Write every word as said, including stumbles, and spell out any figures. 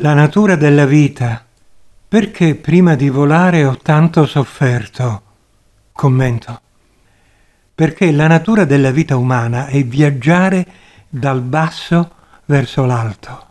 La natura della vita. Perché prima di volare ho tanto sofferto? Commento. Perché la natura della vita umana è viaggiare dal basso verso l'alto.